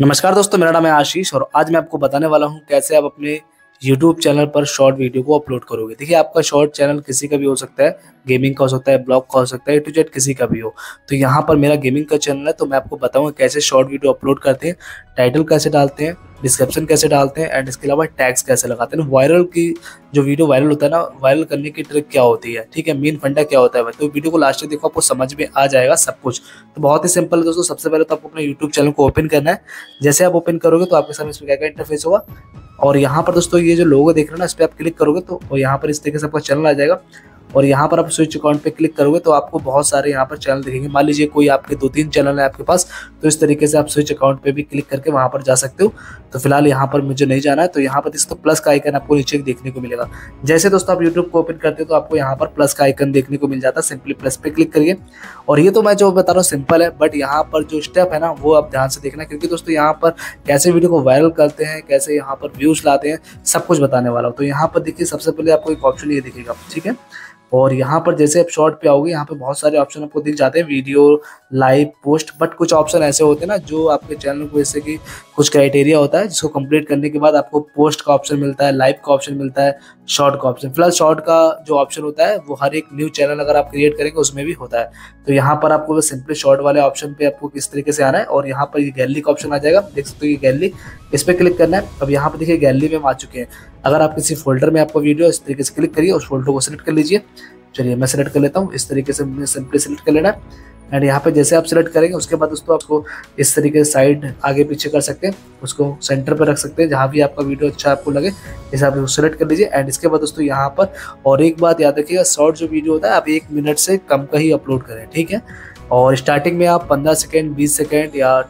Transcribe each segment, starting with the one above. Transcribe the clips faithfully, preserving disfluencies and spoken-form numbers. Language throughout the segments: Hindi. नमस्कार दोस्तों, मेरा नाम है आशीष और आज मैं आपको बताने वाला हूं कैसे आप अपने YouTube चैनल पर शॉर्ट वीडियो को अपलोड करोगे। देखिए, आपका शॉर्ट चैनल किसी का भी हो सकता है, गेमिंग का हो सकता है, ब्लॉग का हो सकता है, ए टू जेड किसी का भी हो। तो यहाँ पर मेरा गेमिंग का चैनल है, तो मैं आपको बताऊंगा कैसे शॉर्ट वीडियो अपलोड करते हैं, टाइटल कैसे डालते हैं, डिस्क्रिप्शन कैसे डालते हैं एंड इसके अलावा टैग्स कैसे लगाते हैं। वायरल की जो वीडियो वायरल होता है ना, वायरल करने की ट्रिक क्या होती है, ठीक है, मेन फंडा क्या होता है। तो वीडियो को लास्ट तक देखो, आपको समझ में आ जाएगा सब कुछ। तो बहुत ही सिंपल है दोस्तों। सबसे पहले तो आपको अपने यूट्यूब चैनल को ओपन करना है। जैसे आप ओपन करोगे तो आपके सामने इसमें क्या क्या इंटरफेस होगा और यहाँ पर दोस्तों ये जो लोगो देख रहे हो ना, इस पर आप क्लिक करोगे तो यहाँ पर इस तरीके से आपका चैनल आ जाएगा। और यहाँ पर आप स्विच अकाउंट पे क्लिक करोगे तो आपको बहुत सारे यहाँ पर चैनल दिखेंगे। मान लीजिए कोई आपके दो तीन चैनल है आपके पास, तो इस तरीके से आप स्विच अकाउंट पे भी क्लिक करके वहाँ पर जा सकते हो। तो फिलहाल यहाँ पर मुझे नहीं जाना है, तो यहाँ पर दोस्तों प्लस का आइकन आपको नीचे देखने को मिलेगा। जैसे दोस्तों आप यूट्यूब को ओपन करते हो तो आपको यहाँ पर प्लस का आइकन देखने को मिल जाता है। सिंपली प्लस पे क्लिक करिए। और ये तो मैं जो बता रहा हूँ सिंपल है, बट यहाँ पर जो स्टेप है ना वो आप ध्यान से देखना, क्योंकि दोस्तों यहाँ पर कैसे वीडियो को वायरल करते हैं, कैसे यहाँ पर व्यूज लाते हैं, सब कुछ बताने वाला हूँ। तो यहाँ पर देखिए, सबसे पहले आपको एक ऑप्शन ये दिखेगा, ठीक है। और यहाँ पर जैसे आप शॉर्ट पे आओगे, यहाँ पे बहुत सारे ऑप्शन आपको दिख जाते हैं, वीडियो, लाइव, पोस्ट। बट कुछ ऑप्शन ऐसे होते हैं ना जो आपके चैनल को, जैसे कि कुछ क्राइटेरिया होता है जिसको कंप्लीट करने के बाद आपको पोस्ट का ऑप्शन मिलता है, लाइव का ऑप्शन मिलता है, शॉर्ट का ऑप्शन। फिलहाल शॉर्ट का जो ऑप्शन होता है वो हर एक न्यू चैनल अगर आप क्रिएट करेंगे उसमें भी होता है। तो यहाँ पर आपको सिंपली शॉर्ट वाले ऑप्शन पे आपको किस तरीके से आना है और यहाँ पर ये गैलरी का ऑप्शन आ जाएगा, देख सकते हो ये गैलरी, इस पर क्लिक करना है। अब यहाँ पर देखिए गैलरी में हम आ चुके हैं। अगर आप किसी फोल्डर में आपको वीडियो, इस तरीके से क्लिक करिए, उस फोल्डर को सिलेक्ट कर लीजिए। चलिए मैं सिलेक्ट कर लेता हूँ, इस तरीके से मुझे सिंपली सिलेक्ट कर लेना है। एंड यहाँ पे जैसे आप सिलेक्ट करेंगे उसके बाद दोस्तों आपको इस तरीके से साइड आगे पीछे कर सकते हैं, उसको सेंटर पर रख सकते हैं, जहाँ भी आपका वीडियो अच्छा आपको लगे जैसे आप सिलेक्ट कर लीजिए। एंड इसके बाद दोस्तों यहाँ पर और एक बात याद रखिएगा, शॉर्ट जो वीडियो होता है आप एक मिनट से कम का ही अपलोड करें, ठीक है। और स्टार्टिंग में आप पंद्रह सेकेंड, बीस सेकेंड या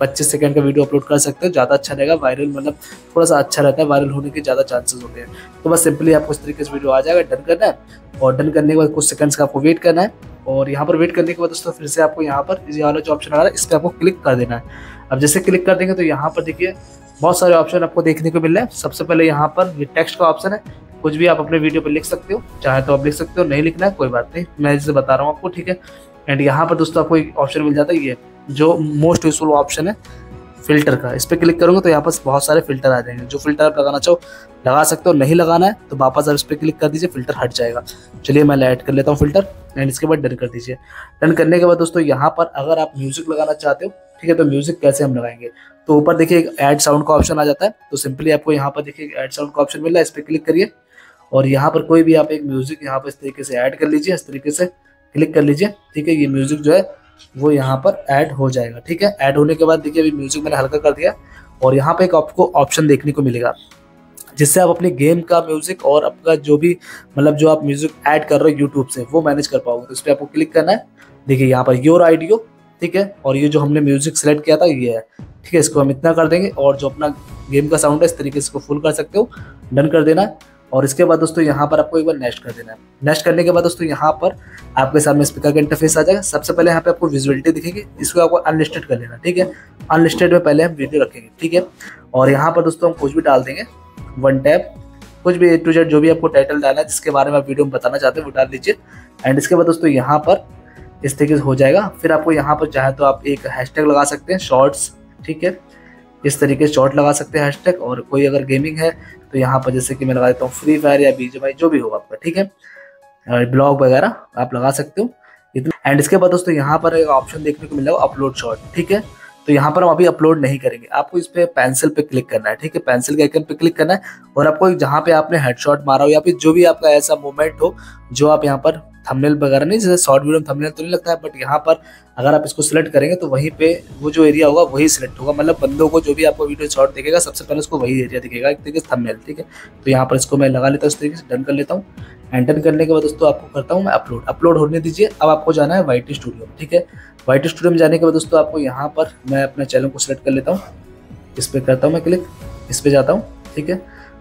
पच्चीस सेकंड का वीडियो अपलोड कर सकते हो, ज़्यादा अच्छा रहेगा। वायरल मतलब थोड़ा सा अच्छा रहता है, वायरल होने के ज़्यादा चांसेस होते हैं। तो बस सिंपली आपको इस तरीके से वीडियो आ जाएगा, डन करना है। और डन करने के बाद कुछ सेकंड्स का आपको वेट करना है। और यहाँ पर वेट करने के बाद दोस्तों फिर से आपको यहाँ पर ये वाला जो ऑप्शन आ रहा है इस पर आपको क्लिक कर देना है। अब जैसे क्लिक कर देंगे तो यहाँ पर देखिए बहुत सारे ऑप्शन आपको देखने को मिल रहे हैं। सबसे पहले यहाँ पर ये टेक्स्ट का ऑप्शन है, कुछ भी आप अपने वीडियो पर लिख सकते हो, चाहे तो आप लिख सकते हो, नहीं लिखना है कोई बात नहीं, मैं जैसे बता रहा हूँ आपको, ठीक है। एंड यहाँ पर दोस्तों आपको एक ऑप्शन मिल जाता है, ये जो मोस्ट यूजफुल ऑप्शन है फिल्टर का, इस पर क्लिक करोगे तो यहाँ पर बहुत सारे फिल्टर आ जाएंगे। जो फिल्टर आप लगाना चाहो लगा सकते हो, नहीं लगाना है तो वापस आप इस पर क्लिक कर दीजिए, फिल्टर हट जाएगा। चलिए मैं ऐड कर लेता हूँ फिल्टर एंड इसके बाद डन कर दीजिए। डन करने के बाद दोस्तों यहाँ पर अगर आप म्यूजिक लगाना चाहते हो, ठीक है, तो म्यूजिक कैसे हम लगाएंगे, तो ऊपर देखिए एक ऐड साउंड का ऑप्शन आ जाता है। तो सिंपली आपको यहाँ पर देखिए ऐड साउंड का ऑप्शन मिल रहा है, इस पर क्लिक करिए और यहाँ पर कोई भी आप एक म्यूजिक यहाँ पर इस तरीके से ऐड कर लीजिए, इस तरीके से क्लिक कर लीजिए, ठीक है। ये म्यूजिक जो है वो यहाँ पर ऐड हो जाएगा, ठीक है। ऐड होने के बाद देखिए अभी म्यूजिक मैंने हल्का कर दिया और यहाँ पे एक आपको ऑप्शन देखने को मिलेगा जिससे आप अपने गेम का म्यूजिक और आपका जो भी मतलब जो आप म्यूजिक ऐड कर रहे हो यूट्यूब से वो मैनेज कर पाओगे। तो इस पर आपको क्लिक करना है। देखिए यहाँ पर योर आइडियो, ठीक है, और ये जो हमने म्यूजिक सेलेक्ट किया था ये है, ठीक है, इसको हम इतना कर देंगे। और जो अपना गेम का साउंड है इस तरीके से इसको फुल कर सकते हो, डन कर देना। और इसके बाद दोस्तों यहाँ पर आपको एक बार नेक्स्ट कर देना है। नेक्स्ट करने के बाद दोस्तों यहाँ पर आपके सामने स्पीकर का इंटरफेस आ जाएगा। सबसे पहले यहाँ पे आपको विजुअलिटी दिखेगी, इसको आपको अनलिस्टेड कर लेना, ठीक है। अनलिस्टेड में पहले हम वीडियो रखेंगे, ठीक है। और यहाँ पर दोस्तों हम कुछ भी डाल देंगे, वन टैप, कुछ भी ए टू जेड जो भी आपको टाइटल डालना है जिसके बारे में आप वीडियो में बताना चाहते हो वो डाल दीजिए। एंड इसके बाद दोस्तों यहाँ पर इस तरीके से हो जाएगा। फिर आपको यहाँ पर चाहे तो आप एक हैशटैग लगा सकते हैं, शॉर्ट्स, ठीक है, इस तरीके से शॉर्ट लगा सकते हैं हैशटैग। और कोई अगर गेमिंग है तो यहाँ पर जैसे कि मैं लगा देता हूँ फ्री फायर या बीजे भाई, जो भी होगा आपका, ठीक है, और ब्लॉग वगैरह आप लगा सकते हो। एंड इसके बाद दोस्तों यहाँ पर एक ऑप्शन देखने को मिलेगा अपलोड शॉर्ट, ठीक है। तो यहाँ पर हम अभी अपलोड नहीं करेंगे, आपको इस पर पे पेंसिल पे क्लिक करना है, ठीक है, पेंसिल के आइकन पे क्लिक करना है। और आपको जहाँ पे आपने हेडशॉट मारा हो या फिर जो भी आपका ऐसा मोमेंट हो जो आप यहाँ पर थंबनेल वगैरह नहीं, जैसे शॉर्ट वीडियो में थंबनेल तो नहीं लगता है, बट यहाँ पर अगर आप इसको सिलेक्ट करेंगे तो वहीं पे वो जो एरिया होगा वही सिलेक्ट होगा। मतलब बंदों को जो भी आपको वीडियो शॉर्ट दिखेगा सबसे पहले उसको वही एरिया दिखेगा, एक तरीके से थंबनेल, ठीक है। तो यहाँ पर इसको मैं लगा लेता हूँ, इस तरीके से डन कर लेता हूँ। एंड डन करने के बाद दोस्तों आपको करता हूँ मैं अपलोड। अपलोड होने दीजिए। अब आपको जाना है वाई टी स्टूडियो, ठीक है। वाई टी स्टूडियो में जाने के बाद दोस्तों आपको यहाँ पर मैं अपने चैनल को सिलेक्ट कर लेता हूँ, इस पर करता हूँ मैं क्लिक, इस पर जाता हूँ, ठीक है।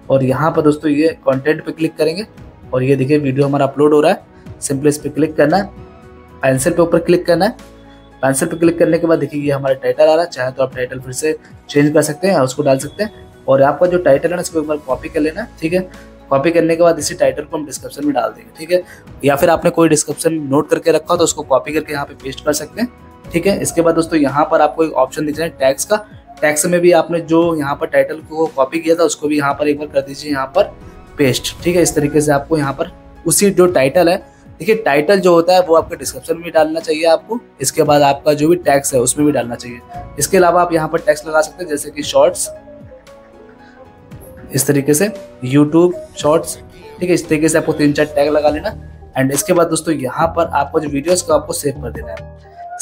और यहाँ पर दोस्तों ये कॉन्टेंट पर क्लिक करेंगे और ये देखिए वीडियो हमारा अपलोड हो रहा है। सिंपली इस पर क्लिक करना है, पेंसिल पे ऊपर क्लिक करना है। पेंसिल पे क्लिक करने के बाद देखिए ये हमारा टाइटल आ रहा है, चाहे तो आप टाइटल फिर से चेंज कर सकते हैं, उसको डाल सकते हैं। और आपका जो टाइटल है ना इसको एक बार कॉपी कर लेना है, ठीक है। कॉपी करने के बाद इसी टाइटल को हम डिस्क्रिप्शन में डाल देंगे, ठीक है। या फिर आपने कोई डिस्क्रिप्शन नोट करके रखा तो उसको कॉपी करके यहाँ पे पेस्ट कर सकते हैं, ठीक है। इसके बाद दोस्तों यहाँ पर आपको एक ऑप्शन दिख रहा है टैग्स का। टैक्स में भी आपने जो यहाँ पर टाइटल को कॉपी किया था उसको भी यहाँ पर एक बार कर दीजिए यहाँ पर पेस्ट। ठीक है, इस तरीके से आपको यहाँ पर उसी जो टाइटल है, देखिए टाइटल जो होता है वो आपके डिस्क्रिप्शन में भी डालना चाहिए आपको, इसके बाद आपका जो भी टैक्स है उसमें भी डालना चाहिए। इसके अलावा आप यहाँ पर टैक्स लगा सकते हैं जैसे कि शॉर्ट्स, इस तरीके से यूट्यूब शॉर्ट्स। ठीक है, इस तरीके से आपको तीन चार टैग लगा लेना। एंड इसके बाद दोस्तों यहाँ पर आपको जो वीडियोस को आपको सेव कर देना है।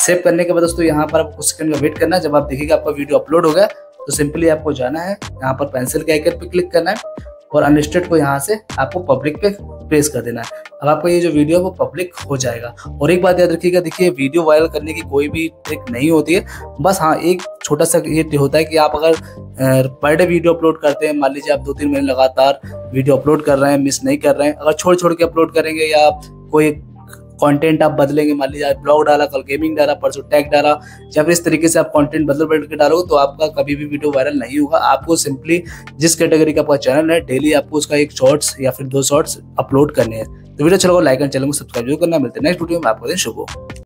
सेव करने के बाद दोस्तों यहाँ पर आपको कुछ सेकंड का वेट करना है। जब आप देखिएगा आपका वीडियो अपलोड हो गया तो सिंपली आपको जाना है, यहाँ पर पेंसिल के आइकन पे क्लिक करना है और अनलिस्टेड को यहाँ से आपको पब्लिक पे प्रेस कर देना है। अब आपका ये जो वीडियो है वो पब्लिक हो जाएगा। और एक बात याद रखिएगा, देखिए वीडियो वायरल करने की कोई भी ट्रिक नहीं होती है, बस हाँ एक छोटा सा ये होता है कि आप अगर पर डे वीडियो अपलोड करते हैं, मान लीजिए आप दो तीन महीने लगातार वीडियो अपलोड कर रहे हैं, मिस नहीं कर रहे हैं, अगर छोड़ छोड़ के अपलोड करेंगे या कोई कंटेंट आप बदलेंगे, मान लीजिए आज ब्लॉग डाला, कल गेमिंग डाला, परसों टैग डाला, या फिर इस तरीके से आप कंटेंट बदल बदल के डालोगे तो आपका कभी भी वीडियो वायरल नहीं होगा। आपको सिंपली जिस कैटेगरी का आपका चैनल है डेली आपको उसका एक शॉर्ट्स या फिर दो शॉर्ट्स अपलोड करने हैं। तो वीडियो अच्छा लगा लाइक एंड चैनल को सब्सक्राइब जरूर करना। मिलते हैं नेक्स्ट वीडियो में, आपका दिन शुभ हो।